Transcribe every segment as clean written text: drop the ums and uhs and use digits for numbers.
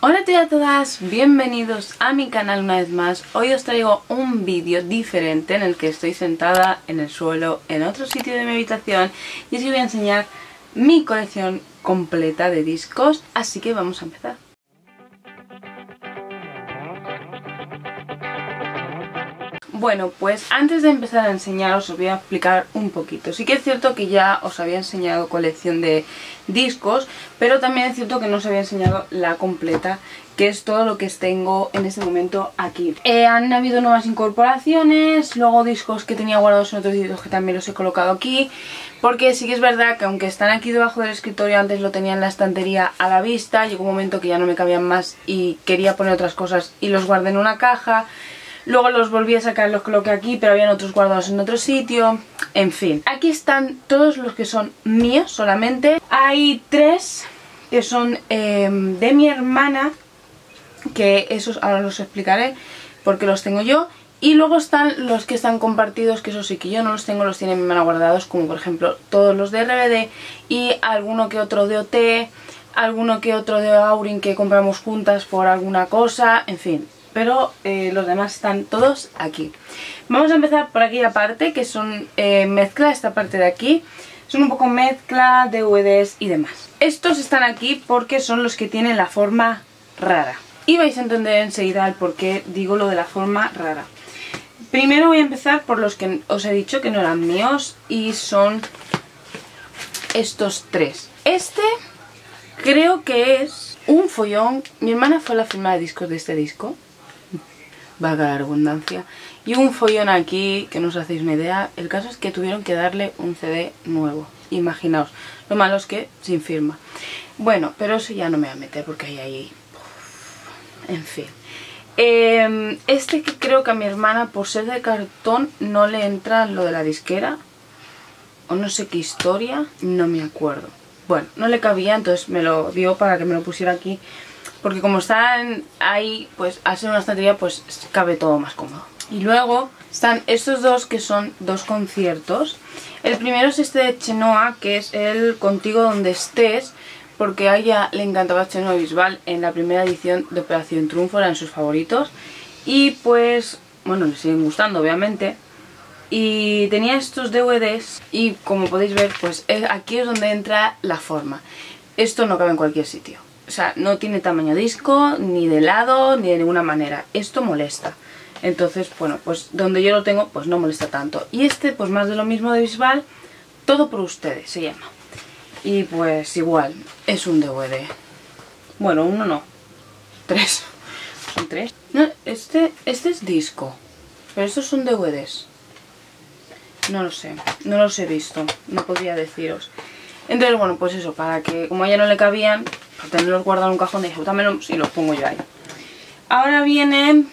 Hola a todas, bienvenidos a mi canal una vez más. Hoy os traigo un vídeo diferente en el que estoy sentada en el suelo en otro sitio de mi habitación y os voy a enseñar mi colección completa de discos, así que vamos a empezar. Bueno, pues antes de empezar a enseñaros os voy a explicar un poquito. Sí que es cierto que ya os había enseñado colección de discos, pero también es cierto que no os había enseñado la completa, que es todo lo que tengo en este momento aquí. Han habido nuevas incorporaciones, luego discos que tenía guardados en otros sitios que también los he colocado aquí, porque sí que es verdad que aunque están aquí debajo del escritorio, antes lo tenía en la estantería a la vista, llegó un momento que ya no me cabían más y quería poner otras cosas y los guardé en una caja. Luego los volví a sacar, los coloqué aquí, pero habían otros guardados en otro sitio. En fin, aquí están todos los que son míos solamente. Hay tres que son de mi hermana, que esos ahora los explicaré porque los tengo yo. Y luego están los que están compartidos, que eso sí que yo no los tengo, los tiene mi hermana guardados, como por ejemplo todos los de RBD y alguno que otro de OT, alguno que otro de Auryn que compramos juntas por alguna cosa, en fin. Pero los demás están todos aquí. Vamos a empezar por aquella parte que son mezcla, esta parte de aquí. Son un poco mezcla, DVDs y demás. Estos están aquí porque son los que tienen la forma rara. Y vais a entender enseguida el por qué digo lo de la forma rara. Primero voy a empezar por los que os he dicho que no eran míos y son estos tres. Este creo que es un follón. Mi hermana fue a la firma de discos de este disco, valga la redundancia, y un follón aquí que no os hacéis una idea. El caso es que tuvieron que darle un CD nuevo, imaginaos, lo malo es que sin firma. Bueno, pero eso ya no me voy a meter porque ahí en fin, este que creo que a mi hermana por ser de cartón no le entra lo de la disquera o no sé qué historia, no me acuerdo. Bueno, no le cabía, entonces me lo dio para que me lo pusiera aquí, porque como están ahí, pues al ser una estantería, pues cabe todo más cómodo. Y luego están estos dos que son dos conciertos. El primero es este de Chenoa, que es el Contigo Donde Estés, porque a ella le encantaba Chenoa y Bisbal. En la primera edición de Operación Triunfo eran sus favoritos. Y pues, bueno, le siguen gustando obviamente. Y tenía estos DVDs y como podéis ver, pues aquí es donde entra la forma. Esto no cabe en cualquier sitio. O sea, no tiene tamaño disco, ni de lado, ni de ninguna manera. Esto molesta. Entonces, bueno, pues donde yo lo tengo, pues no molesta tanto. Y este, pues más de lo mismo de Bisbal, Todo por Ustedes se llama. Y pues igual, es un DVD. Bueno, uno no. Tres. Son tres. No, este es disco. Pero estos son DVDs. No lo sé. No los he visto. No podría deciros. Entonces, bueno, pues eso, para que, como a ella no le cabían, para tenerlos guardados en un cajón, dije, dámelos y los pongo yo ahí. Ahora viene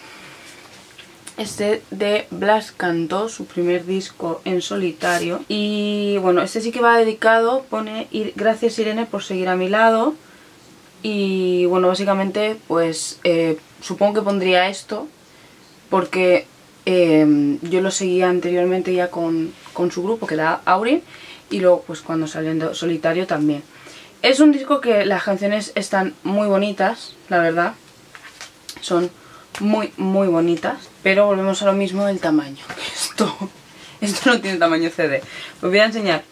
este de Blas Cantó, su primer disco en solitario. Y bueno, este sí que va dedicado, pone, gracias Irene por seguir a mi lado. Y bueno, básicamente, pues supongo que pondría esto, porque yo lo seguía anteriormente ya con su grupo, que era Auryn. Y luego pues cuando saliendo solitario también. Es un disco que las canciones están muy bonitas, la verdad. Son muy muy bonitas. Pero volvemos a lo mismo del tamaño. Esto no tiene tamaño CD. Os voy a enseñar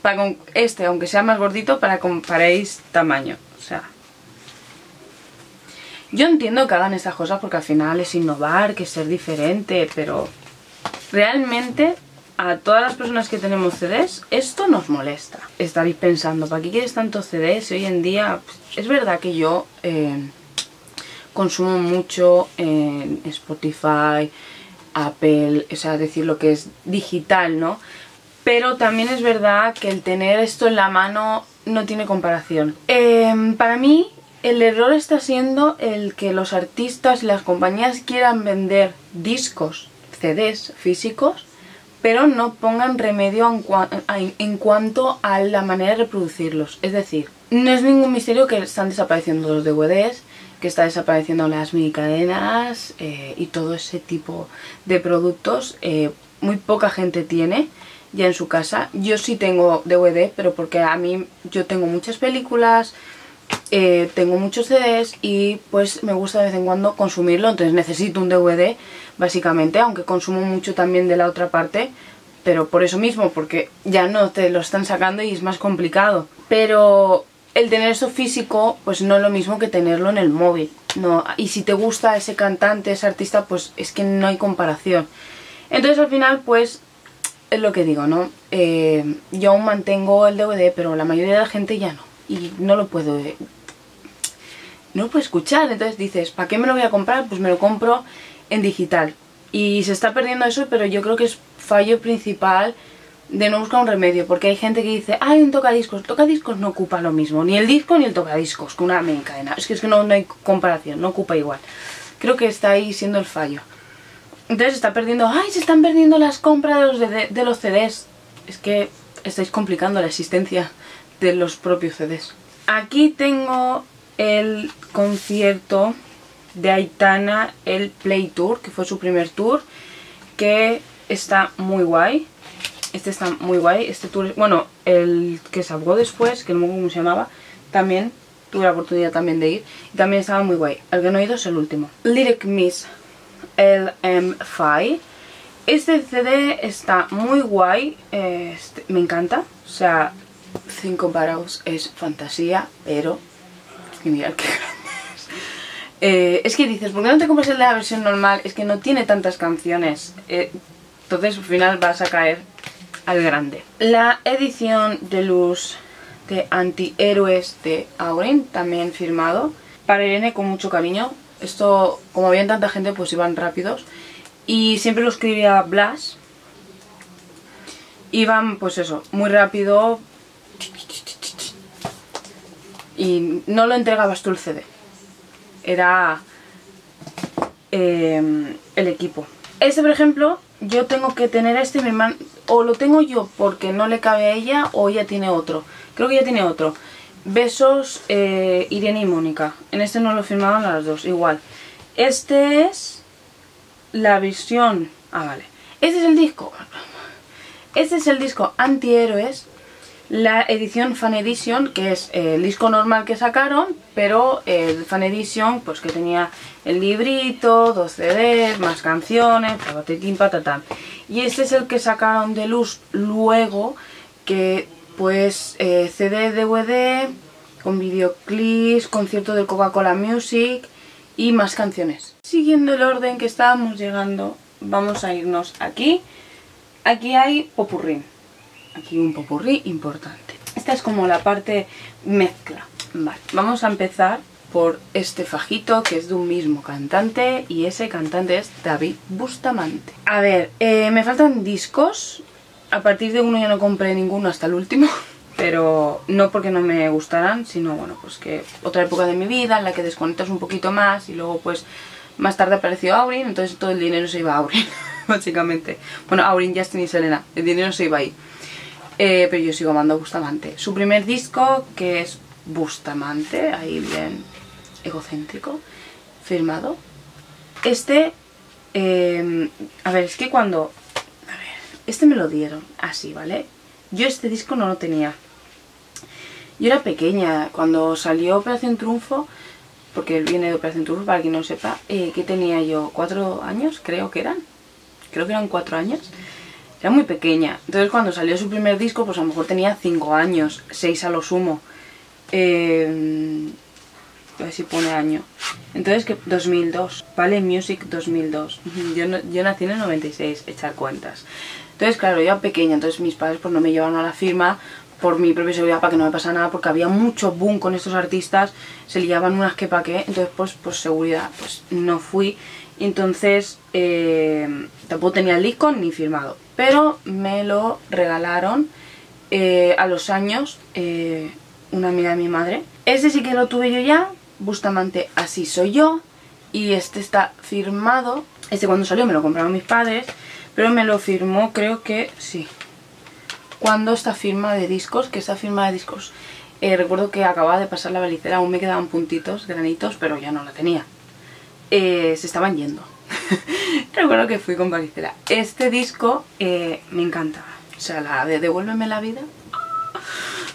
para con este, aunque sea más gordito, para que comparéis tamaño. O sea, yo entiendo que hagan estas cosas porque al final es innovar, que es ser diferente, pero realmente a todas las personas que tenemos CDs, esto nos molesta. Estaréis pensando, ¿para qué quieres tantos CDs? Hoy en día, pues, es verdad que yo consumo mucho en Spotify, Apple, o sea, decir lo que es digital, ¿no? Pero también es verdad que el tener esto en la mano no tiene comparación. Para mí, el error está siendo el que los artistas y las compañías quieran vender discos, CDs físicos, pero no pongan remedio en cuanto a la manera de reproducirlos. Es decir, no es ningún misterio que están desapareciendo los DVDs, que están desapareciendo las minicadenas y todo ese tipo de productos. Muy poca gente tiene ya en su casa. Yo sí tengo DVD, pero porque yo tengo muchas películas, tengo muchos CDs y pues me gusta de vez en cuando consumirlo, entonces necesito un DVD básicamente, aunque consumo mucho también de la otra parte, pero por eso mismo, porque ya no te lo están sacando y es más complicado. Pero el tener eso físico pues no es lo mismo que tenerlo en el móvil, no. Y si te gusta ese cantante, ese artista, pues es que no hay comparación. Entonces al final pues es lo que digo, ¿no? Yo aún mantengo el DVD, pero la mayoría de la gente ya no. Y no lo puedo... no lo puedo escuchar. Entonces dices, ¿para qué me lo voy a comprar? Pues me lo compro en digital. Y se está perdiendo eso, pero yo creo que es fallo principal de no buscar un remedio, porque hay gente que dice, hay un tocadiscos. El tocadiscos no ocupa lo mismo, ni el disco ni el tocadiscos, con una mini cadena. Es que no hay comparación, no ocupa igual. Creo que está ahí siendo el fallo. Entonces se está perdiendo, ¡ay, se están perdiendo las compras de los CDs! Es que estáis complicando la existencia de los propios CDs. Aquí tengo el concierto de Aitana, el Play Tour, que fue su primer tour, que está muy guay. Este está muy guay, este tour, bueno, el que sacó después, que no me acuerdo cómo se llamaba, también tuve la oportunidad también de ir, y también estaba muy guay. El que no he ido es el último. Little Mix, el M5. Este CD está muy guay, me encanta. O sea, 5 baros es fantasía, pero es que mirad qué grande es. Es que dices, ¿por qué no te compras el de la versión normal? Es que no tiene tantas canciones, entonces al final vas a caer al grande. La edición deluxe de Antihéroes de Auryn, también firmado para Irene con mucho cariño. Esto, como había tanta gente, pues iban rápidos. Y siempre lo escribía Blas. Iban, pues eso, muy rápido. Y no lo entregabas tú el CD. Era el equipo. Este, por ejemplo, yo tengo que tener este, mi hermano. O lo tengo yo porque no le cabe a ella, o ella tiene otro. Creo que ella tiene otro. Besos, Irene y Mónica. En este no lo firmaron las dos, igual. Este es la visión... ah, vale. Este es el disco. Este es el disco Antihéroes, la edición Fan Edition, que es el disco normal que sacaron, pero el Fan Edition, pues que tenía el librito, 2 CDs, más canciones, patatín, patatán. Y este es el que sacaron de luz luego, que... pues CD, DVD, con videoclips, concierto del Coca-Cola Music y más canciones. Siguiendo el orden que estábamos llegando, vamos a irnos aquí. Aquí hay popurrí. Aquí un popurrí importante. Esta es como la parte mezcla. Vale, vamos a empezar por este fajito que es de un mismo cantante, y ese cantante es David Bustamante. A ver, me faltan discos. A partir de uno ya no compré ninguno hasta el último, pero no porque no me gustaran, sino bueno, pues que otra época de mi vida en la que desconectas un poquito más, y luego pues más tarde apareció Auryn, entonces todo el dinero se iba a Auryn, básicamente. Bueno, Auryn, Justin y Selena, el dinero se iba ahí. Pero yo sigo amando a Bustamante. Su primer disco, que es Bustamante, ahí bien egocéntrico, firmado. Este, a ver, es que cuando... este me lo dieron, así, ¿vale? Yo este disco no lo tenía. Yo era pequeña, cuando salió Operación Triunfo, porque viene de Operación Triunfo, para quien no lo sepa, que tenía yo 4 años, creo que eran 4 años. Era muy pequeña. Entonces cuando salió su primer disco, pues a lo mejor tenía 5 años, 6 a lo sumo. A ver si pone año. Entonces, que 2002, ¿vale? Music 2002. Yo nací en el 96, echar cuentas. Entonces, claro, yo era pequeña, entonces mis padres pues no me llevaron a la firma por mi propia seguridad, para que no me pasara nada, porque había mucho boom con estos artistas, se liaban unas que pa' qué, entonces pues por seguridad pues no fui. Entonces, tampoco tenía el disco ni firmado, pero me lo regalaron a los años una amiga de mi madre. Este sí que lo tuve yo ya, Bustamante, Así Soy Yo, y este está firmado. Este cuando salió me lo compraron mis padres, pero me lo firmó, creo que sí, cuando esta firma de discos, recuerdo que acababa de pasar la balicera, aún me quedaban puntitos, granitos, pero ya no la tenía, se estaban yendo. Recuerdo que fui con balicera. Este disco me encantaba, o sea, la de Devuélveme la Vida,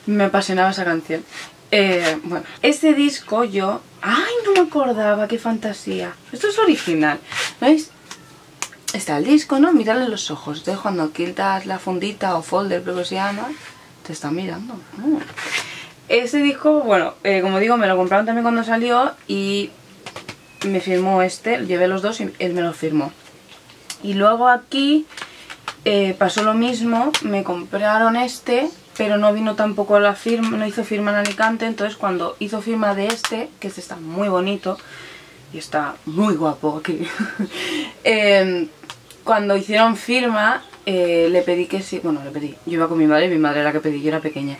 me apasionaba esa canción. Bueno, este disco yo... ¡Ay, no me acordaba! ¡Qué fantasía! Esto es original, ¿veis? Está el disco, ¿no? Mírale los ojos. Entonces, cuando quitas la fundita o folder, creo que se llama, te está mirando. Este disco, bueno, como digo, me lo compraron también cuando salió y me firmó este. Llevé los dos y él me los firmó. Y luego aquí pasó lo mismo. Me compraron este, pero no vino tampoco la firma, no hizo firma en Alicante. Entonces cuando hizo firma de este, que este está muy bonito y está muy guapo aquí, cuando hicieron firma le pedí que sí, bueno, le pedí, yo iba con mi madre y mi madre era la que pedí, yo era pequeña,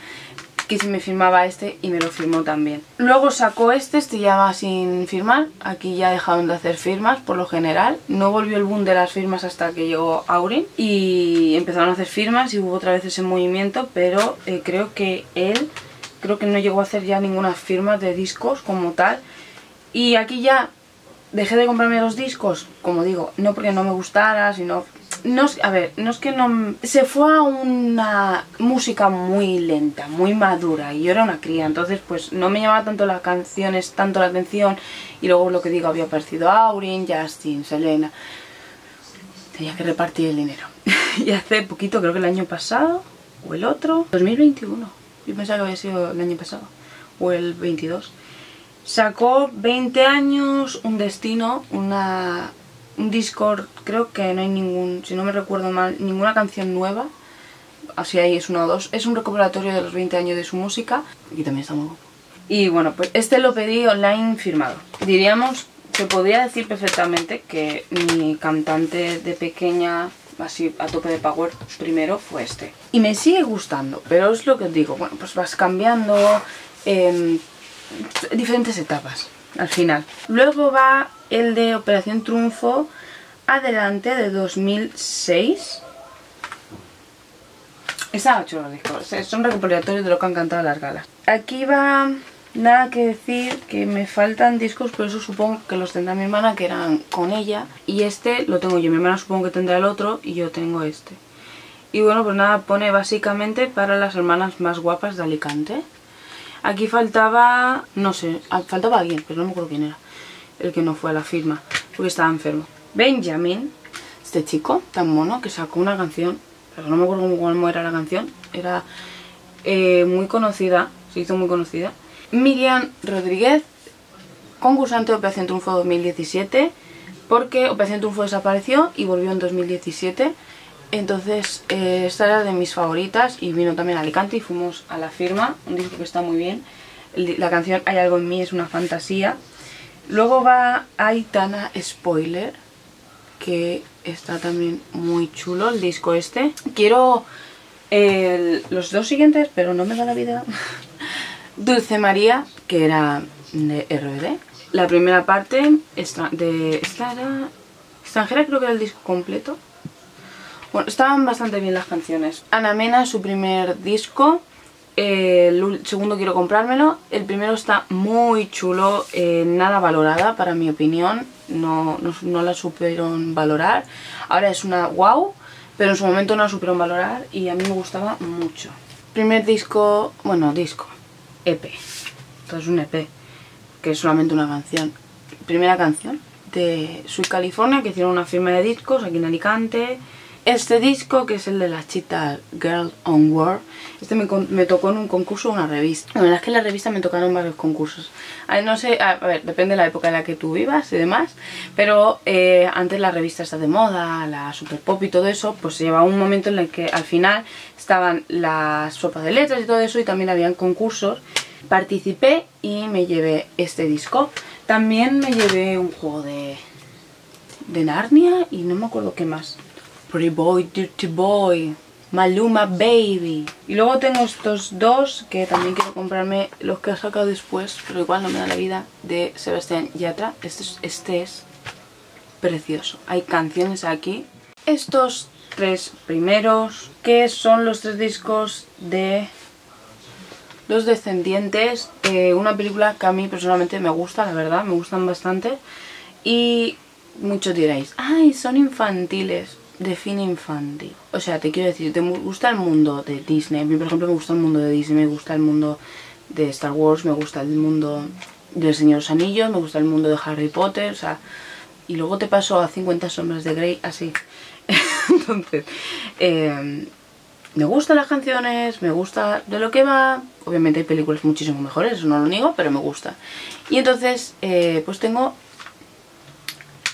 que si me firmaba este, y me lo firmó también. Luego sacó este ya va sin firmar, aquí ya dejaron de hacer firmas por lo general, no volvió el boom de las firmas hasta que llegó Auryn y empezaron a hacer firmas y hubo otra vez ese movimiento, pero creo que no llegó a hacer ya ninguna firma de discos como tal. Y aquí ya dejé de comprarme los discos, como digo, no porque no me gustara, sino... se fue a una música muy lenta, muy madura, y yo era una cría, entonces pues no me llamaba tanto las canciones, tanto la atención. Y luego, lo que digo, había aparecido Auryn, Justin, Selena. Tenía que repartir el dinero. Y hace poquito, creo que el año pasado, o el otro, 2021, yo pensaba que había sido el año pasado, o el 22, sacó 20 años, un destino, un disco, creo que no hay ningún, si no me recuerdo mal, ninguna canción nueva. Así ahí es una o dos. Es un recopilatorio de los 20 años de su música. Aquí también está muy guapo. Y bueno, pues este lo pedí online firmado. Diríamos, se podría decir perfectamente que mi cantante de pequeña, así a tope de power, primero fue este. Y me sigue gustando, pero es lo que os digo. Bueno, pues vas cambiando en diferentes etapas al final. Luego va... el de Operación Triunfo, Adelante, de 2006. Están chulos los discos, son recopilatorios de lo que han cantado las galas. Aquí va Nada que decir, que me faltan discos, pero eso supongo que los tendrá mi hermana, que eran con ella. Y este lo tengo yo, mi hermana supongo que tendrá el otro y yo tengo este. Y bueno, pues nada, pone básicamente para las hermanas más guapas de Alicante. Aquí faltaba, no sé, faltaba alguien, pero no me acuerdo quién era. El que no fue a la firma, porque estaba enfermo. Benjamin, este chico tan mono que sacó una canción, pero no me acuerdo cómo era la canción. Era muy conocida, se hizo muy conocida. Miriam Rodríguez, concursante de Operación Triunfo 2017, porque Operación Triunfo desapareció y volvió en 2017. Entonces esta era de mis favoritas y vino también a Alicante y fuimos a la firma. Un disco que está muy bien. La canción Hay algo en mí es una fantasía. Luego va Aitana, Spoiler, que está también muy chulo el disco este. Quiero los dos siguientes, pero no me da la vida. Dulce María, que era de RBD. La primera parte era extranjera, creo que era el disco completo. Bueno, estaban bastante bien las canciones. Ana Mena, su primer disco. El segundo quiero comprármelo. El primero está muy chulo, nada valorada para mi opinión, no la supieron valorar. Ahora es una wow, pero en su momento no la supieron valorar y a mí me gustaba mucho. Primer disco, bueno, disco, EP. Esto es un EP, que es solamente una canción. Primera canción de Sweet California, que hicieron una firma de discos aquí en Alicante. Este disco, que es el de las chicas Girl on World, este me tocó en un concurso, una revista. La verdad es que en la revista me tocaron varios concursos. No sé, a ver, depende de la época en la que tú vivas y demás, pero antes la revista está de moda, la super pop y todo eso, pues se llevaba un momento en el que al final estaban las sopas de letras y todo eso, y también habían concursos. Participé y me llevé este disco. También me llevé un juego de Narnia y no me acuerdo qué más. Pretty Boy, Dirty Boy, Maluma Baby. Y luego tengo estos dos, que también quiero comprarme los que ha sacado después, pero igual no me da la vida, de Sebastián Yatra. Este es precioso. Hay canciones aquí. Estos tres primeros, que son los tres discos de Los Descendientes, una película que a mí personalmente me gusta, la verdad, me gustan bastante. Y muchos diréis, ¡ay, son infantiles! Define infantil. O sea, te quiero decir, te gusta el mundo de Disney. A mí, por ejemplo, me gusta el mundo de Disney, me gusta el mundo de Star Wars, me gusta el mundo del Señor de los Anillos, me gusta el mundo de Harry Potter, o sea, y luego te paso a 50 sombras de Grey, así. Entonces, me gustan las canciones, me gusta de lo que va. Obviamente hay películas muchísimo mejores, eso no lo niego, pero me gusta. Y entonces, pues tengo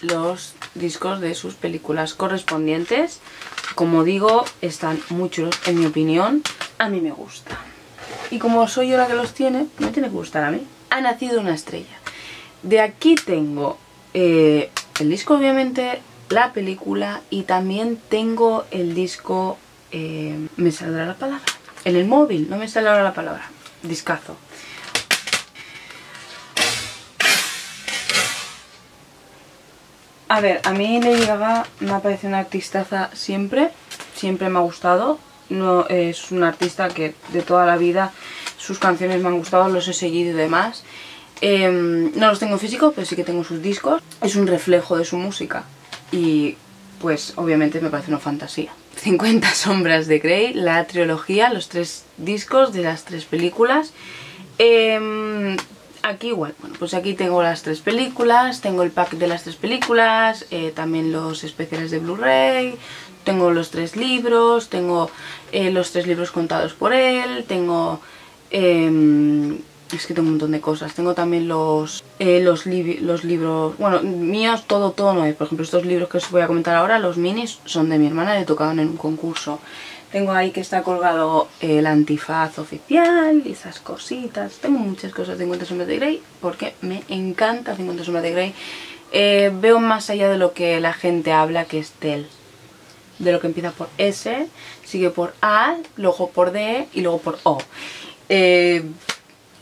los discos de sus películas correspondientes. Como digo, están muy chulos, en mi opinión. A mí me gusta. Y como soy yo la que los tiene, me tiene que gustar a mí. Ha nacido una estrella. De aquí tengo el disco, obviamente, la película, y también tengo el disco... me saldrá la palabra en el móvil, no me sale ahora la palabra. Discazo. A ver, a mí Lady Gaga me ha parecido una artistaza siempre, siempre me ha gustado. No, es una artista que de toda la vida, sus canciones me han gustado, los he seguido y demás. No los tengo en físico, pero sí que tengo sus discos. Es un reflejo de su música y pues obviamente me parece una fantasía. 50 sombras de Grey, la trilogía, los 3 discos de las 3 películas. Aquí igual, bueno, pues aquí tengo las 3 películas, tengo el pack de las 3 películas, también los especiales de Blu-ray, tengo los 3 libros, tengo los 3 libros contados por él, tengo... es que tengo un montón de cosas. Tengo también los libros... Bueno, míos todo no es. Por ejemplo, estos libros que os voy a comentar ahora, los minis, son de mi hermana, le tocaban en un concurso. Tengo ahí que está colgado el antifaz oficial y esas cositas. Tengo muchas cosas de 50 sombras de Grey porque me encanta 50 sombras de Grey. Veo más allá de lo que la gente habla, que es Tell. De lo que empieza por S, sigue por A, luego por D y luego por O.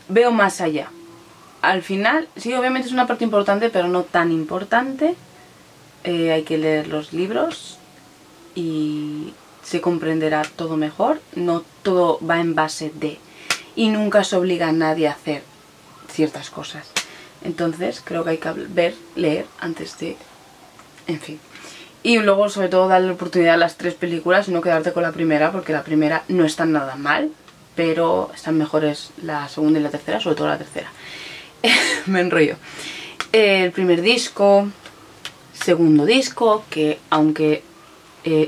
Veo más allá. Al final, sí, obviamente es una parte importante, pero no tan importante. Hay que leer los libros y se comprenderá todo mejor. No todo va en base de, y nunca se obliga a nadie a hacer ciertas cosas. Entonces creo que hay que ver, leer antes de... En fin. Y luego sobre todo darle oportunidad a las 3 películas y no quedarte con la primera, porque la primera no está nada mal, pero están mejores la segunda y la tercera, sobre todo la tercera. Me enrollo. El primer disco, segundo disco, que aunque...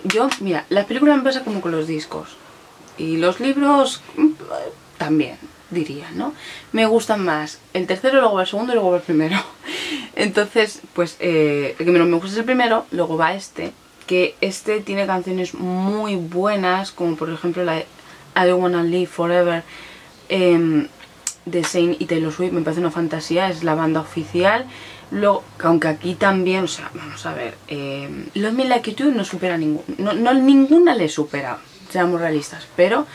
yo, mira, las películas me pasa como con los discos. Y los libros también, diría, ¿no? Me gustan más el tercero, luego va el segundo y luego va el primero. Entonces, pues, el que menos me gusta es el primero, luego va este, que este tiene canciones muy buenas, como por ejemplo la... I Don't Wanna Live Forever de Zayn y Taylor Swift. Me parece una fantasía, es la banda oficial. Luego, aunque aquí también, o sea, vamos a ver, Love Me Like You Do no supera ninguna, ninguna le supera, seamos realistas, pero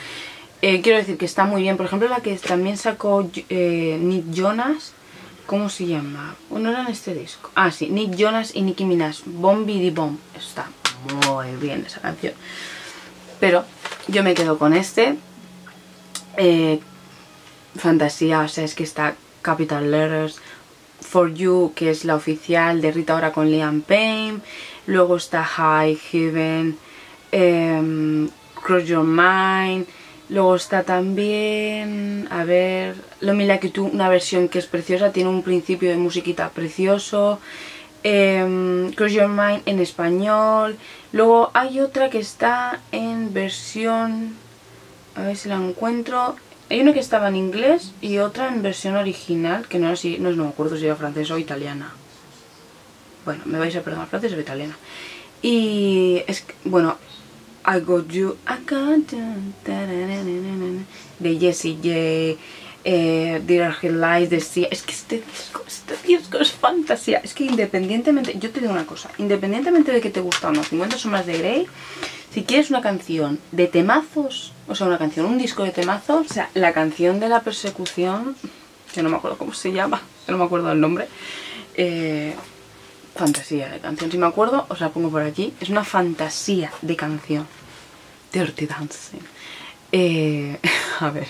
quiero decir que está muy bien. Por ejemplo, la que también sacó Nick Jonas, ¿cómo se llama? No era en este disco. Ah, sí, Nick Jonas y Nicki Minaj, Bomb Bidi Bomb. Está muy bien esa canción, pero yo me quedo con este. Fantasía, o sea, es que está Capital Letters, For You, que es la oficial de Rita Ora con Liam Payne. Luego está High Heaven, Cross Your Mind. Luego está también, a ver, Love Me Like You Do, una versión que es preciosa, tiene un principio de musiquita precioso. Cross Your Mind en español. Luego hay otra que está en versión, a ver si la encuentro, hay una que estaba en inglés y otra en versión original, que no era así, no me acuerdo si era francesa o italiana. Bueno, me vais a perdonar, francesa o italiana. Y es que, bueno, I Got You de Jessie J, Dear Lies, decía, es que este disco es fantasía. Es que independientemente, yo te digo una cosa, independientemente de que te gusta o no 50 sombras de Grey, si quieres una canción de temazos, o sea, una canción, un disco de temazos, o sea, la canción de la persecución, que no me acuerdo cómo se llama, no me acuerdo el nombre, fantasía de canción, si me acuerdo os la pongo por aquí, es una fantasía de canción. Dirty Dancing, a ver,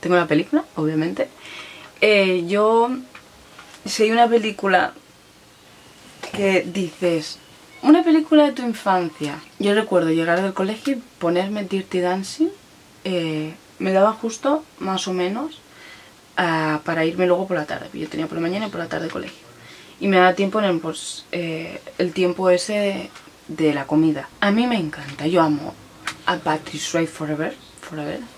tengo la película, obviamente. Yo, si hay una película que dices, una película de tu infancia, yo recuerdo llegar del colegio y ponerme Dirty Dancing, me daba justo, más o menos, para irme luego por la tarde. Yo tenía por la mañana y por la tarde colegio. Y me da tiempo en el tiempo ese de la comida. A mí me encanta, yo amo a Patrick Swayze forever,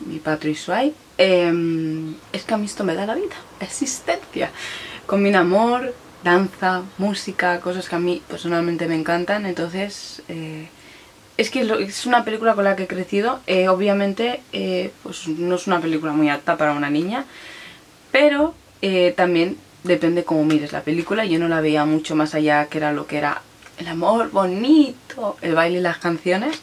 mi Patrick Swayze. Es que a mí esto me da la vida, la existencia. Combina amor, danza, música, cosas que a mí personalmente me encantan. Entonces, es que es una película con la que he crecido. Obviamente, pues no es una película muy apta para una niña, pero también depende cómo mires la película. Yo no la veía mucho más allá, que era lo que era el amor bonito, el baile y las canciones.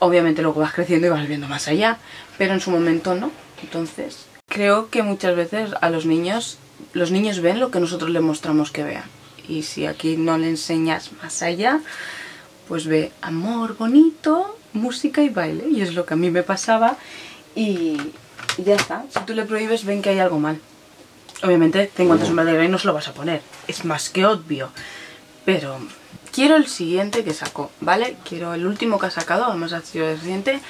Obviamente luego vas creciendo y vas viendo más allá, pero en su momento no. Entonces, creo que muchas veces a los niños ven lo que nosotros les mostramos que vean. Y si aquí no le enseñas más allá, pues ve amor bonito, música y baile. Y es lo que a mí me pasaba y ya está. Si tú le prohíbes, ven que hay algo mal. Obviamente, 50 sombras de Grey no se lo vas a poner, es más que obvio. Pero quiero el siguiente que sacó, ¿vale? Quiero el último que ha sacado, además ha sido el siguiente.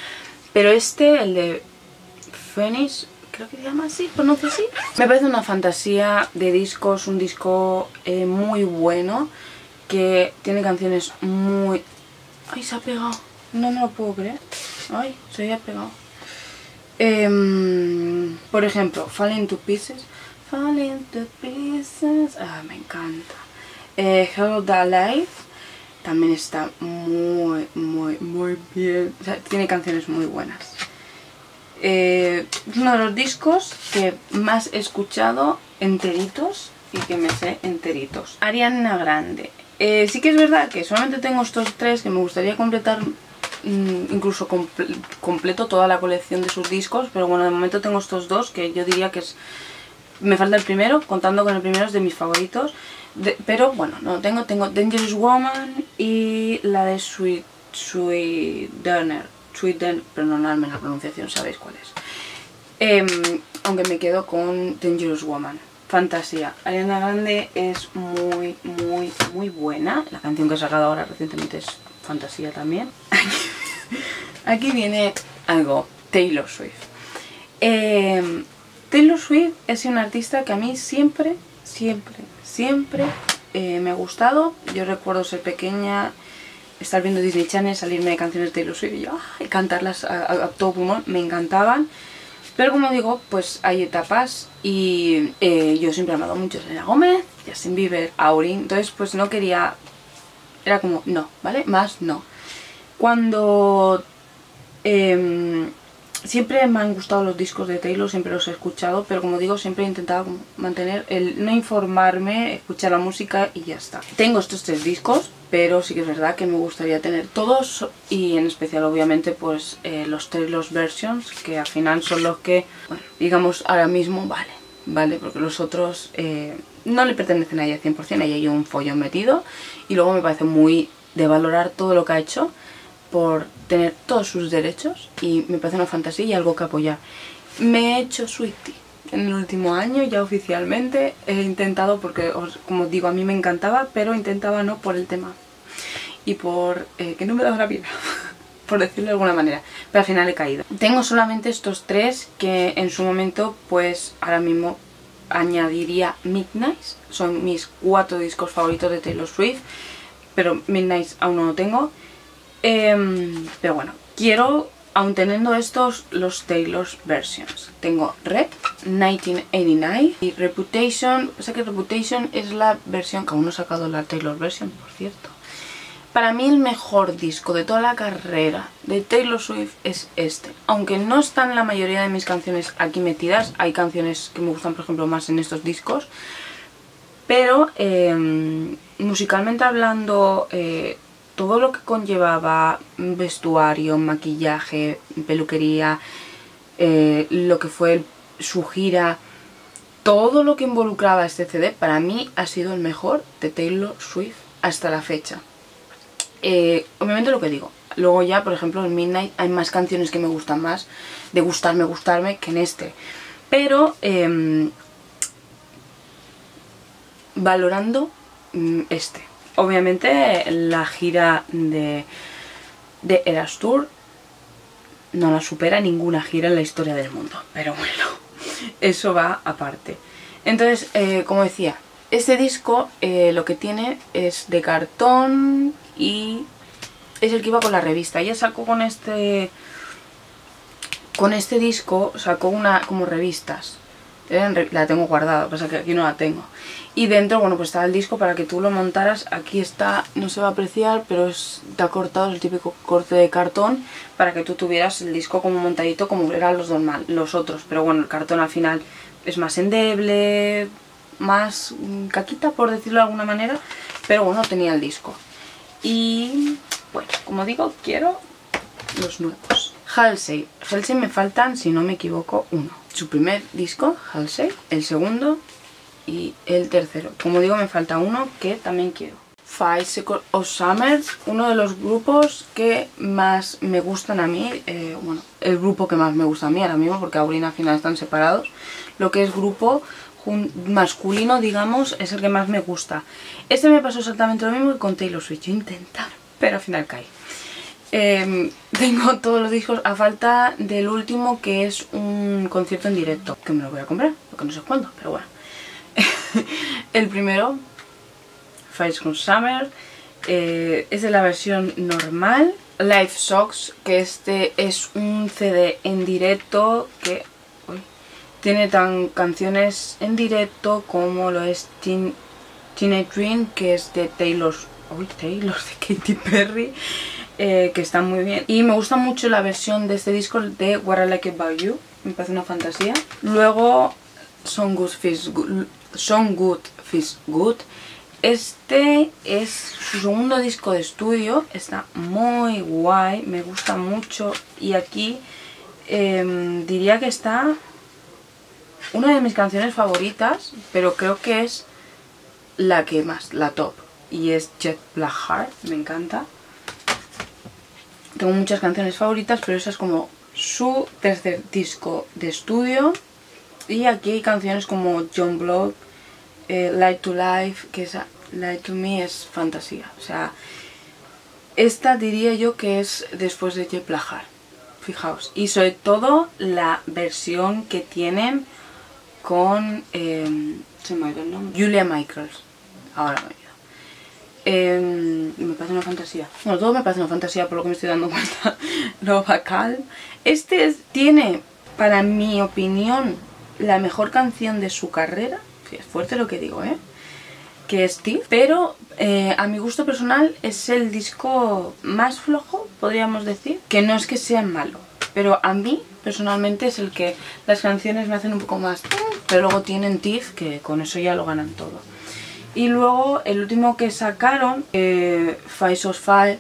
Pero este, el de Phoenix, creo que se llama así, ¿pronuncia así? Me parece una fantasía de discos, un disco muy bueno, que tiene canciones muy... ¡Ay, se ha pegado! No me lo puedo creer. ¡Ay, se había pegado! Por ejemplo, Falling to Pieces. Falling to Pieces... Ah, me encanta. Held Alive también está muy bien, o sea, tiene canciones muy buenas. Es uno de los discos que más he escuchado enteritos y que me sé enteritos. Ariana Grande, sí que es verdad que solamente tengo estos tres, que me gustaría completar, incluso completo toda la colección de sus discos, pero bueno, de momento tengo estos dos, que yo diría que es... Me falta el primero, contando con el primero es de mis favoritos. Pero bueno, no tengo Dangerous Woman y la de Sweet Danner, perdonadme la pronunciación, sabéis cuál es. Aunque me quedo con Dangerous Woman. Fantasía. Ariana Grande es muy buena. La canción que ha sacado ahora recientemente es Fantasía también. Aquí viene algo. Taylor Swift. Taylor Swift es un artista que a mí siempre me ha gustado. Yo recuerdo ser pequeña, estar viendo Disney Channel, salirme de canciones de Taylor Swift y, y cantarlas a todo pulmón, me encantaban. Pero como digo, pues hay etapas y yo siempre he amado mucho a Selena Gómez, Justin Bieber, Auryn, entonces pues no quería, era como no, ¿vale? Más no. Cuando... siempre me han gustado los discos de Taylor, siempre los he escuchado, pero como digo, siempre he intentado mantener el no informarme, escuchar la música y ya está. Tengo estos tres discos, pero sí que es verdad que me gustaría tener todos, y en especial obviamente pues los Taylor's Versions, que al final son los que, bueno, digamos ahora mismo vale, porque los otros no le pertenecen a ella 100%, ahí hay un follón metido, y luego me parece muy de valorar todo lo que ha hecho, por tener todos sus derechos, y me parece una fantasía y algo que apoyar. Me he hecho Swiftie en el último año, ya oficialmente he intentado, porque como digo, a mí me encantaba, pero intentaba no por el tema y por que no me daba la vida, por decirlo de alguna manera, pero al final he caído. Tengo solamente estos tres, que en su momento pues ahora mismo añadiría Midnight, son mis 4 discos favoritos de Taylor Swift, pero Midnight aún no lo tengo. Pero bueno, quiero, aun teniendo estos, los Taylor's Versions. Tengo Red, 1989 y Reputation. O sea que Reputation es la versión que aún no he sacado, la Taylor's Version, por cierto. Para mí el mejor disco de toda la carrera de Taylor Swift es este. Aunque no están la mayoría de mis canciones aquí metidas, hay canciones que me gustan, por ejemplo, más en estos discos. Pero musicalmente hablando... todo lo que conllevaba vestuario, maquillaje, peluquería, lo que fue su gira, todo lo que involucraba este CD, para mí ha sido el mejor de Taylor Swift hasta la fecha. Obviamente lo que digo, luego ya por ejemplo en Midnight hay más canciones que me gustan más, de gustarme, que en este. Pero valorando este. Obviamente la gira de Eras Tour no la supera ninguna gira en la historia del mundo, pero bueno, eso va aparte. Entonces, como decía, este disco lo que tiene es de cartón y es el que iba con la revista. Ella sacó con este disco, sacó una como revistas. La tengo guardada, pasa que aquí no la tengo. Y dentro, bueno, pues está el disco para que tú lo montaras. Aquí está, no se va a apreciar, pero está cortado, es el típico corte de cartón para que tú tuvieras el disco como montadito, como eran los otros. Pero bueno, el cartón al final es más endeble, más caquita, por decirlo de alguna manera. Pero bueno, tenía el disco. Y bueno, como digo, quiero los nuevos. Halsey. Halsey me faltan, si no me equivoco, uno. Su primer disco, Halsey, el segundo y el tercero. Como digo, me falta uno que también quiero. Five Seconds of Summer, uno de los grupos que más me gustan a mí. Bueno, el grupo que más me gusta a mí ahora mismo, porque Auryn al final están separados. Lo que es grupo masculino, digamos, es el que más me gusta. Este me pasó exactamente lo mismo que con Taylor Swift. Yo intentaba, pero al final caí. Tengo todos los discos a falta del último, que es un concierto en directo, que me lo voy a comprar, porque no sé cuándo, pero bueno. El primero, Five Seconds Summer, es de la versión normal. Live Socks, que este es un CD en directo que tiene tan canciones en directo como lo es Teenage Dream, que es de Taylor, de Katy Perry. Que está muy bien, y me gusta mucho la versión de este disco de What I Like About You, me parece una fantasía. Luego Song Good Feels Good, este es su segundo disco de estudio, está muy guay, me gusta mucho. Y aquí diría que está una de mis canciones favoritas, pero creo que es la que más, la top, y es Jet Black Heart, me encanta. Tengo muchas canciones favoritas, pero esa es como su tercer disco de estudio. Y aquí hay canciones como John Blow, Light to Life, que esa Light to Me es fantasía. O sea, esta diría yo que es después de Jet Black Heart, fijaos. Y sobre todo la versión que tienen con se me ha ido el nombre, Julia Michaels. Ahora voy. Me parece una fantasía. Bueno, todo me parece una fantasía por lo que me estoy dando cuenta. Nova Cal. Este tiene, para mi opinión, la mejor canción de su carrera. Sí, es fuerte lo que digo, ¿eh? Que es Steve. Pero a mi gusto personal es el disco más flojo, podríamos decir. Que no es que sea malo, pero a mí personalmente es el que las canciones me hacen un poco más. Pero luego tienen Tiff, que con eso ya lo ganan todo. Y luego el último que sacaron, Five Seconds Summer,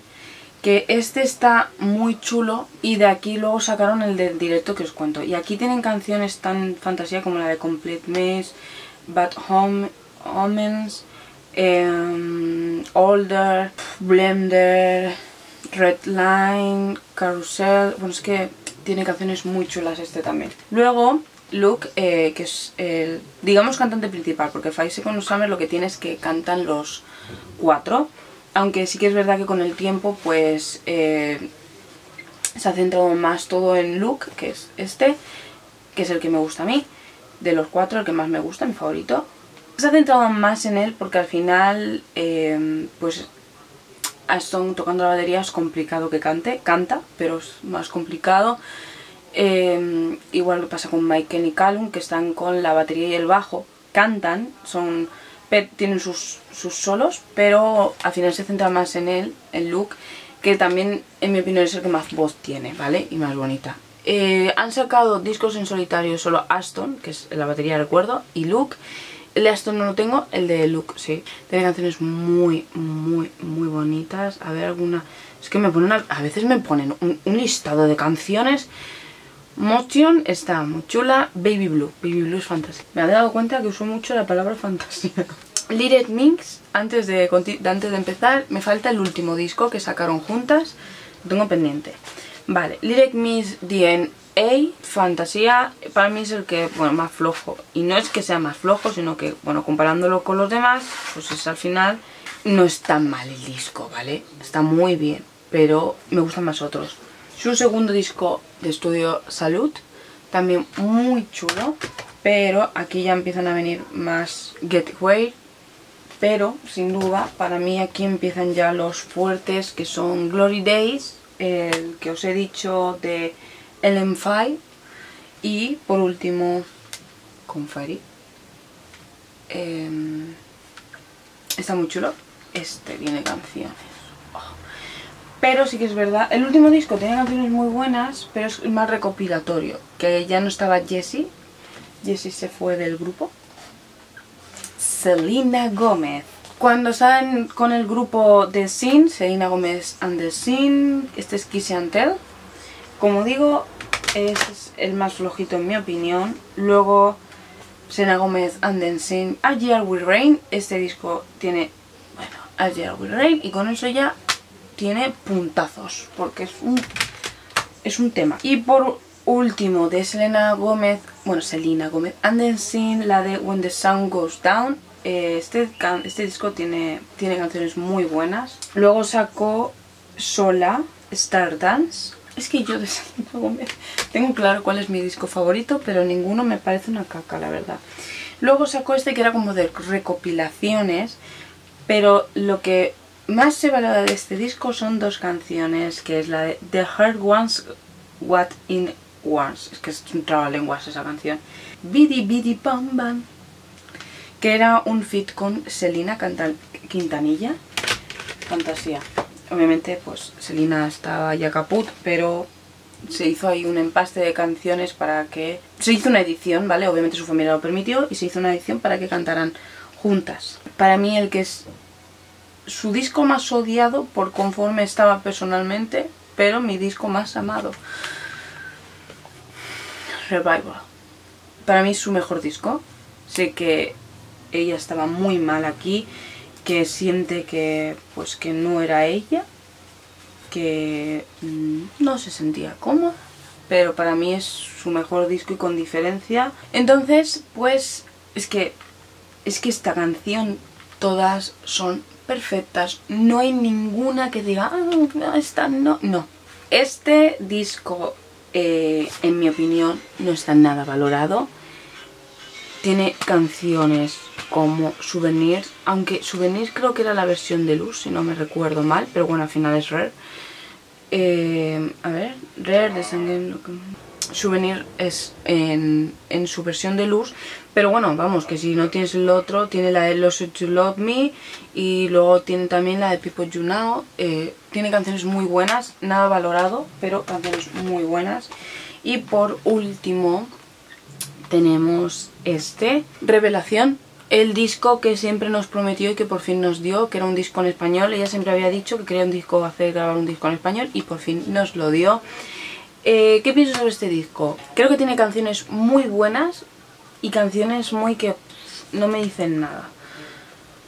que este está muy chulo. Y de aquí luego sacaron el del directo que os cuento. Y aquí tienen canciones tan fantasía como la de Complete Mess, Bad Omens, Older, Blender, Red Line, Carousel. Bueno, es que tiene canciones muy chulas este también. Luego Luke, que es el, digamos, cantante principal, porque Five Seconds Summer lo que tiene es que cantan los cuatro, aunque sí que es verdad que con el tiempo pues se ha centrado más todo en Luke, que es este, que es el que me gusta a mí, de los cuatro el que más me gusta, mi favorito. Se ha centrado más en él porque al final pues Ashton tocando la batería es complicado que canta, pero es más complicado. Igual que pasa con Michael y Callum, que están con la batería y el bajo, cantan, tienen sus solos, pero al final se centra más en él, en Luke, que también en mi opinión es el que más voz tiene, ¿vale? Y más bonita. Han sacado discos en solitario solo Ashton, que es la batería, recuerdo, y Luke. El de Ashton no lo tengo, el de Luke sí. Tiene canciones muy, muy, muy bonitas. A ver, alguna. Es que me ponen, a veces me ponen un listado de canciones. Motion está muy chula. Baby Blue es fantasía. Me he dado cuenta que uso mucho la palabra fantasía. Little Mix, antes de empezar, me falta el último disco que sacaron juntas. Lo tengo pendiente. Vale, Little Mix DNA, fantasía, para mí es el que, bueno, más flojo. Y no es que sea más flojo, sino que, bueno, comparándolo con los demás, pues es al final, no es tan mal el disco, ¿vale? Está muy bien, pero me gustan más otros. Su segundo disco de estudio, Salud, también muy chulo. Pero aquí ya empiezan a venir más Getaway. Pero sin duda para mí aquí empiezan ya los fuertes, que son Glory Days, el que os he dicho de Ellen Fay, y por último Confetti. Está muy chulo. Este tiene canciones. Pero sí que es verdad, el último disco tenía canciones muy buenas, pero es más recopilatorio, que ya no estaba Jessie. Jessie se fue del grupo. Selena Gómez. Cuando salen con el grupo The Scene, Selena Gómez and The Scene, este es Kiss and Tell. Como digo, es el más flojito en mi opinión. Luego Selena Gómez and The Scene, A Year Will Rain. Este disco tiene, bueno, A Year Will Rain, y con eso ya tiene puntazos, porque es un tema. Y por último, de Selena Gómez, bueno, Selena Gómez and The Scene, la de When the Sun Goes Down. Este disco tiene canciones muy buenas. Luego sacó sola Stardance. Es que yo de Selena Gómez tengo claro cuál es mi disco favorito, pero ninguno me parece una caca, la verdad. Luego sacó este que era como de recopilaciones, pero lo que más se valora de este disco son dos canciones, que es la de The Heart Wants What It Wants. Es que es un trabalenguas esa canción. Bidi Bidi Bam Bam, que era un feat con Selena Quintanilla. Fantasía. Obviamente pues Selena estaba ya caput, pero se hizo ahí un empaste de canciones para que... se hizo una edición, ¿vale? Obviamente su familia lo permitió y se hizo una edición para que cantaran juntas. Para mí el que es su disco más odiado por conforme estaba personalmente, pero mi disco más amado, Revival. Para mí es su mejor disco. Sé que ella estaba muy mal aquí, que siente que pues que no era ella, que no se sentía cómoda, pero para mí es su mejor disco y con diferencia. Entonces, pues es que esta canción todas son perfectas, no hay ninguna que diga, ah, esta no, no. Este disco, en mi opinión, no está nada valorado. Tiene canciones como Souvenirs, aunque Souvenirs creo que era la versión de Luz, si no me recuerdo mal, pero bueno, al final es Rare. A ver, Rare, Descendent... Souvenir es en su versión de Luz, pero bueno, vamos, que si no tienes el otro, tiene la de Los To Love Me, y luego tiene también la de People You Now. Tiene canciones muy buenas, nada valorado, pero canciones muy buenas. Y por último tenemos este Revelación, el disco que siempre nos prometió y que por fin nos dio, que era un disco en español. Ella siempre había dicho que quería grabar un disco en español, y por fin nos lo dio. ¿Qué pienso sobre este disco? Creo que tiene canciones muy buenas y canciones muy que no me dicen nada.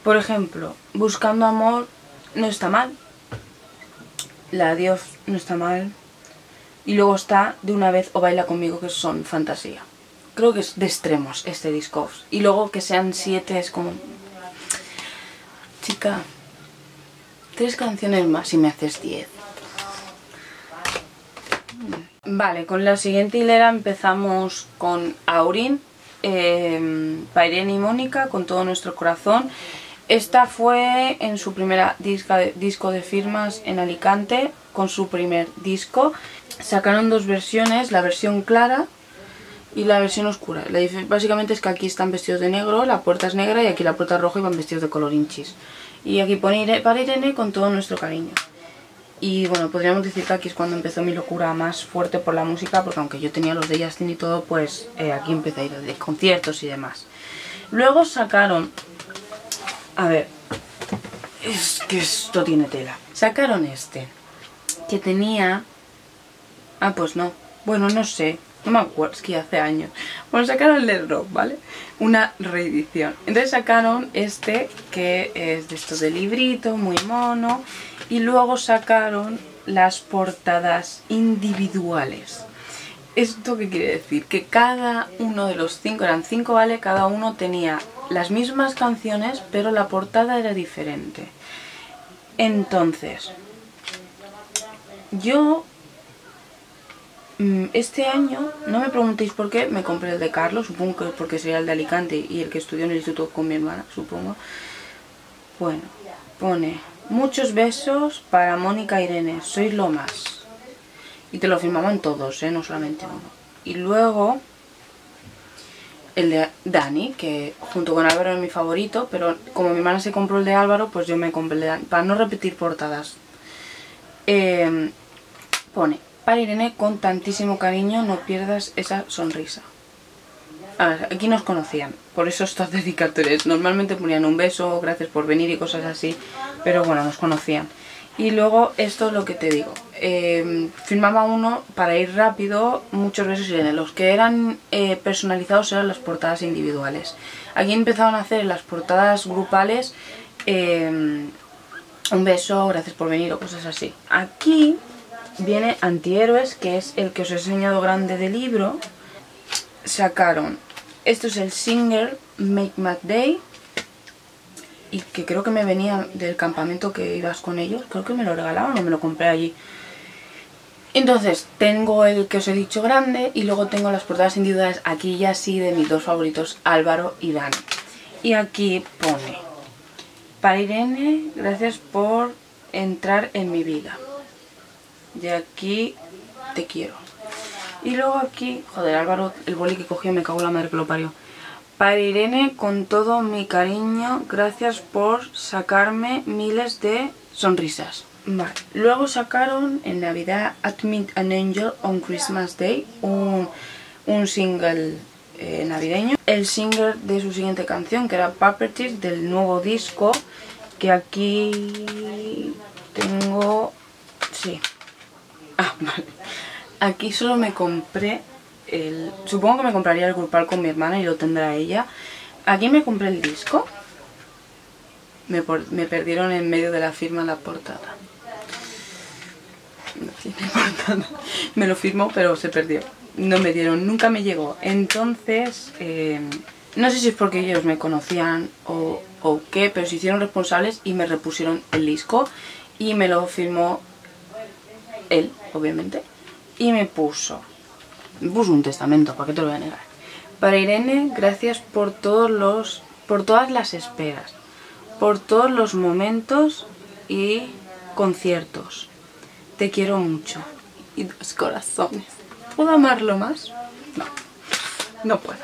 Por ejemplo, Buscando Amor no está mal, La Adiós no está mal, y luego está De Una Vez o Baila Conmigo, que son fantasía. Creo que es de extremos este disco. Y luego que sean 7 es como... chica, 3 canciones más y me haces 10. Vale, con la siguiente hilera empezamos con Auryn, Irene y Mónica, Con Todo Nuestro Corazón. Esta fue en su primera disco de firmas en Alicante, con su primer disco. Sacaron dos versiones, la versión clara y la versión oscura. La diferencia básicamente es que aquí están vestidos de negro, la puerta es negra, y aquí la puerta es roja y van vestidos de colorinchis. Y aquí pone Para Irene Con Todo Nuestro Cariño. Y bueno, podríamos decir que aquí es cuando empezó mi locura más fuerte por la música, porque aunque yo tenía los de Justin y todo, pues aquí empecé a ir a conciertos y demás. Luego sacaron... a ver, es que esto tiene tela. Sacaron este, que tenía... ah, pues no. Bueno, no sé, no me acuerdo, es que hace años. Bueno, sacaron el del rock, ¿vale? Una reedición. Entonces sacaron este, que es de estos de librito, muy mono. Y luego sacaron las portadas individuales. ¿Esto qué quiere decir? Que cada uno de los 5, eran 5, ¿vale? Cada uno tenía las mismas canciones, pero la portada era diferente. Entonces, yo Este año, no me preguntéis por qué, me compré el de Carlos, supongo que porque sería el de Alicante y el que estudió en el instituto con mi hermana, supongo. Bueno, pone, muchos besos para Mónica e Irene, sois lo más. Y te lo firmaban todos, no solamente uno. Y luego, el de Dani, que junto con Álvaro es mi favorito, pero como mi hermana se compró el de Álvaro, pues yo me compré el de Dani, para no repetir portadas. Pone, para Irene, con tantísimo cariño, no pierdas esa sonrisa. A ver, aquí nos conocían, por eso estas dedicatorias. Normalmente ponían un beso, gracias por venir y cosas así, pero bueno, nos conocían. Y luego, esto es lo que te digo. Firmaba uno para ir rápido, muchos besos Irene. Los que eran personalizados eran las portadas individuales. Aquí empezaron a hacer las portadas grupales, un beso, gracias por venir o cosas así. Aquí viene Antihéroes, que es el que os he enseñado grande del libro. Sacaron, esto es el single Make My Day, y que creo que me venía del campamento que ibas con ellos, creo que me lo regalaron o me lo compré allí. Entonces tengo el que os he dicho grande y luego tengo las portadas individuales aquí ya sí de mis dos favoritos, Álvaro y Dani. Y aquí pone, para Irene, gracias por entrar en mi vida. Y aquí, te quiero. Y luego aquí, joder, Álvaro, el boli que cogió, me cago en la madre que lo parió. Para Irene, con todo mi cariño, gracias por sacarme miles de sonrisas. Vale. Luego sacaron en Navidad Admit an Angel on Christmas Day, un single navideño. El single de su siguiente canción, que era Puppeteers, del nuevo disco, que aquí tengo... sí. Ah, vale. Aquí solo me compré el... supongo que me compraría el grupal con mi hermana y lo tendrá ella. Aquí me compré el disco. Me perdieron en medio de la firma la portada. No tiene portada. Me lo firmó, pero se perdió. No me dieron, nunca me llegó. Entonces, no sé si es porque ellos me conocían o qué, pero se hicieron responsables y me repusieron el disco. Y me lo firmó él, obviamente, y me puso un testamento, ¿para qué te lo voy a negar? Para Irene, gracias por todas las esperas, por todos los momentos y conciertos. Te quiero mucho. Y dos corazones. ¿Puedo amarlo más? No, no puedo.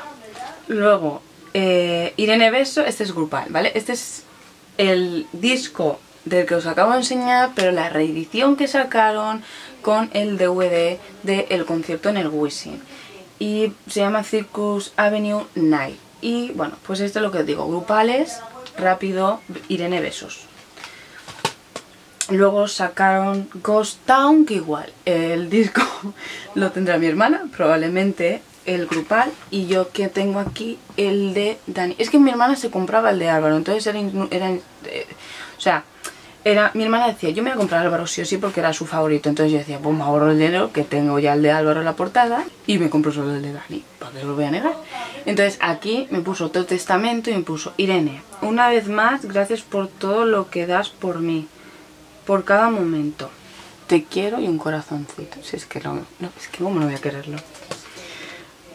Luego, Irene beso, este es grupal, ¿vale? Este es el disco del que os acabo de enseñar, pero la reedición que sacaron con el DVD del concierto en el Wisin, y se llama Circus Avenue Night. Y bueno, pues esto es lo que os digo, grupales, rápido, Irene besos. Luego sacaron Ghost Town, que igual el disco lo tendrá mi hermana, probablemente el grupal, y yo que tengo aquí el de Dani. Es que mi hermana se compraba el de Álvaro, entonces mi hermana decía, yo me voy a comprar a Álvaro sí o sí porque era su favorito. Entonces yo decía, pues me ahorro el dinero, que tengo ya el de Álvaro en la portada, y me compro solo el de Dani, ¿para qué lo voy a negar? Entonces aquí me puso otro testamento y me puso, Irene, una vez más, gracias por todo lo que das por mí, por cada momento. Te quiero y un corazoncito. Si es que no, es que cómo no voy a quererlo.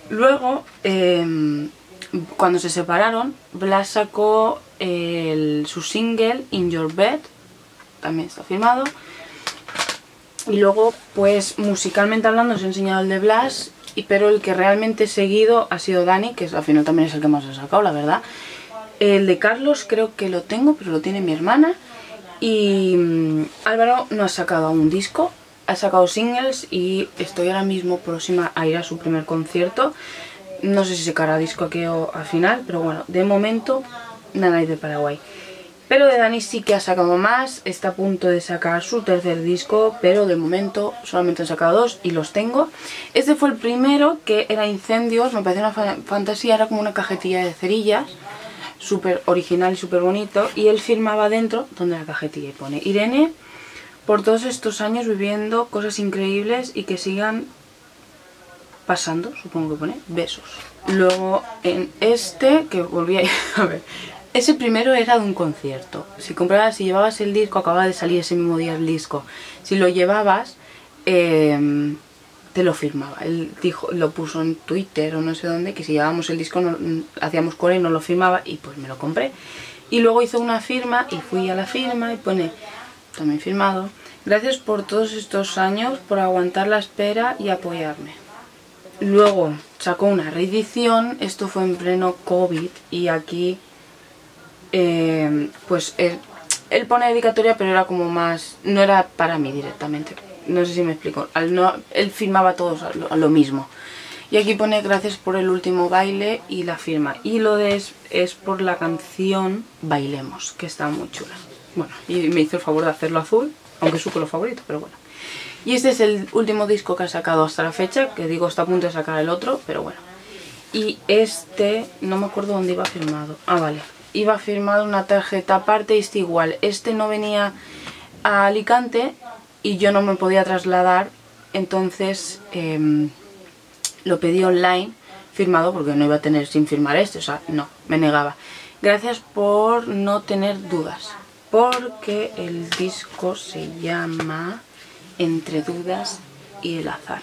Luego, cuando se separaron, Blas sacó su single In Your Bed, también está firmado. Y luego, pues musicalmente hablando, os he enseñado el de Blas, pero el que realmente he seguido ha sido Dani, que al final también es el que más he sacado, la verdad. El de Carlos creo que lo tengo, pero lo tiene mi hermana. Y Álvaro no ha sacado aún un disco, ha sacado singles, y estoy ahora mismo próxima a ir a su primer concierto. No sé si sacará disco aquí o al final, pero bueno, de momento nada de Paraguay. Pero de Dani sí que ha sacado más, está a punto de sacar su tercer disco, pero de momento solamente han sacado dos y los tengo. Este fue el primero, que era Incendios, me pareció una fantasía, era como una cajetilla de cerillas, súper original y súper bonito, y él firmaba dentro, donde la cajetilla, y pone, Irene, por todos estos años viviendo cosas increíbles y que sigan pasando, supongo que pone, besos. Luego en este, que volví a ir, a ver, ese primero era de un concierto. Si llevabas el disco, acababa de salir ese mismo día el disco. Si lo llevabas, te lo firmaba. Él dijo, lo puso en Twitter o no sé dónde, que si llevábamos el disco no, hacíamos cola y no lo firmaba, y pues me lo compré. Y luego hizo una firma y fui a la firma y pone, también firmado, gracias por todos estos años, por aguantar la espera y apoyarme. Luego sacó una reedición, esto fue en pleno COVID, y aquí pues él pone dedicatoria, pero era como más, no era para mí directamente, no sé si me explico. Él firmaba todos lo mismo. Y aquí pone gracias por el último baile y la firma. Y lo de es por la canción Bailemos, que está muy chula. Bueno, y me hizo el favor de hacerlo azul, aunque es su color favorito, pero bueno. Y este es el último disco que ha sacado hasta la fecha, que digo, está a punto de sacar el otro, pero bueno. Y este, no me acuerdo dónde iba firmado. Ah, vale. Iba firmado una tarjeta aparte y este igual. Este no venía a Alicante y yo no me podía trasladar, entonces lo pedí online firmado porque no iba a tener sin firmar este, o sea, no, me negaba. Gracias por no tener dudas, porque el disco se llama Entre Dudas y el Azar.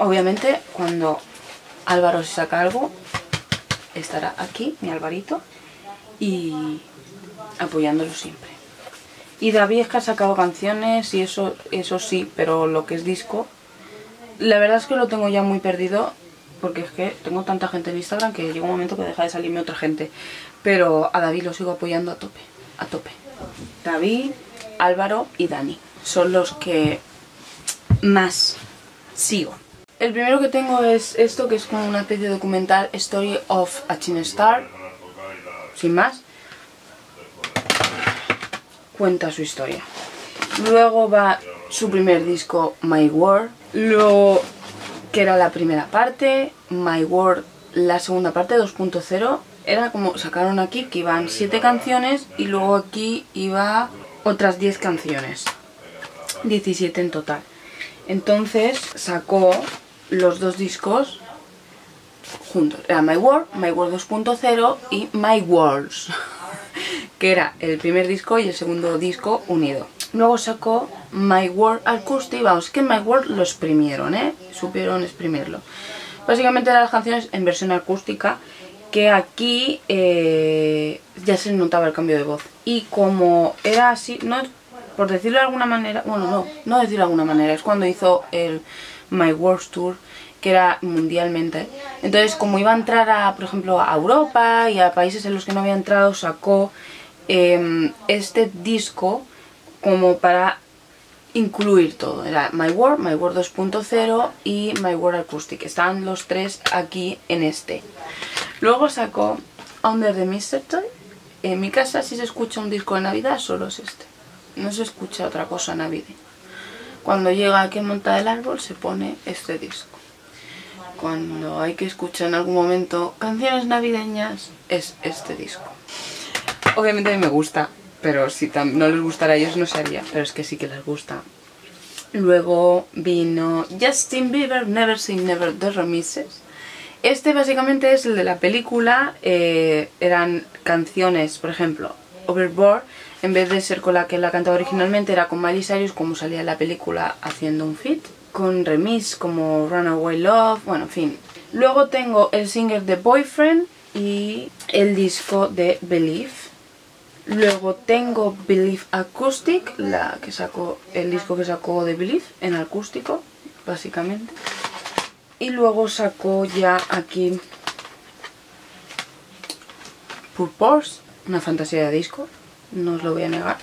Obviamente cuando Álvaro se saca algo estará aquí, mi Alvarito, y apoyándolo siempre. Y David es que ha sacado canciones y eso sí, pero lo que es disco, la verdad es que lo tengo ya muy perdido, porque es que tengo tanta gente en Instagram que llega un momento que deja de salirme otra gente. Pero a David lo sigo apoyando a tope, a tope. David, Álvaro y Dani son los que más sigo. El primero que tengo es esto, que es como una especie de documental, Story of a Teen Star. Sin más, cuenta su historia. Luego va su primer disco, My World, luego, que era la primera parte, My World, la segunda parte, 2.0. Era como sacaron aquí que iban 7 canciones y luego aquí iba otras 10 canciones, 17 en total. Entonces sacó los dos discos juntos, era My World, My World 2.0 y My Worlds, que era el primer disco y el segundo disco unido. Luego sacó My World Acoustic, vamos, que My World lo exprimieron, supieron exprimirlo. Básicamente eran las canciones en versión acústica, que aquí ya se notaba el cambio de voz. Y como era así, no, por decirlo de alguna manera, bueno, no decirlo de alguna manera, es cuando hizo el My World Tour, que era mundialmente. Entonces, como iba a entrar, por ejemplo, a Europa y a países en los que no había entrado, sacó este disco como para incluir todo. Era My World, My World 2.0 y My World Acoustic. Estaban los tres aquí en este. Luego sacó Under the Mistletoe. En mi casa, si se escucha un disco de Navidad, solo es este. No se escucha otra cosa navideña. Cuando llega aquí monta el árbol, se pone este disco. Cuando hay que escuchar en algún momento canciones navideñas, es este disco. Obviamente a mí me gusta, pero si no les gustara a ellos no se haría, pero es que sí que les gusta. Luego vino Justin Bieber, Never Say Never, dos remixes. Este básicamente es el de la película, eran canciones, por ejemplo, Overboard, en vez de ser con la que la cantaba originalmente, era con Miley Cyrus, como salía en la película, haciendo un feat, con remix como Runaway Love, bueno, en fin. Luego tengo el single de Boyfriend y el disco de Believe. Luego tengo Believe Acoustic, el disco que sacó de Believe en acústico, básicamente. Y luego sacó ya aquí Purpose, una fantasía de disco, no os lo voy a negar,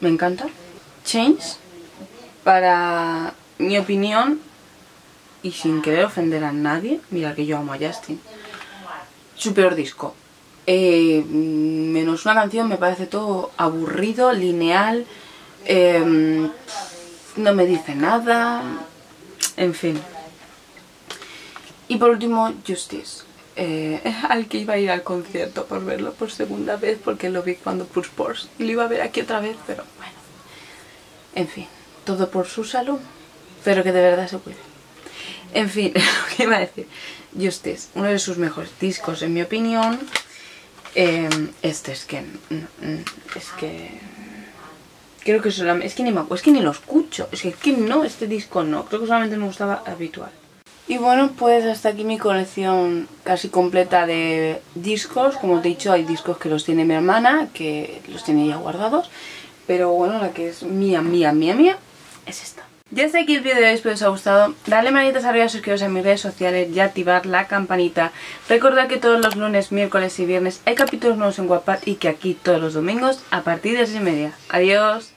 me encanta. Change, para mi opinión, y sin querer ofender a nadie, mira que yo amo a Justin, su peor disco. Menos una canción, me parece todo aburrido, lineal, no me dice nada, en fin. Y por último, Justice, al que iba a ir al concierto por verlo por segunda vez, porque lo vi cuando Push Porsche y lo iba a ver aquí otra vez, pero bueno, en fin. Todo por su salud, pero que de verdad se cuide. En fin, lo que iba a decir, Justice, uno de sus mejores discos en mi opinión. Este es que Creo que solamente... Es que ni lo escucho. Es que no, este disco no. Creo que solamente me gustaba Habitual. Y bueno, pues hasta aquí mi colección casi completa de discos. Como te he dicho, hay discos que los tiene mi hermana, que los tiene ya guardados. Pero bueno, la que es mía es esta. Ya sé que el vídeo de hoy, espero que os haya gustado. Dale manitas arriba, suscribiros a mis redes sociales y activar la campanita. Recordad que todos los lunes, miércoles y viernes hay capítulos nuevos en Wattpad y que aquí todos los domingos a partir de 6:30. Adiós.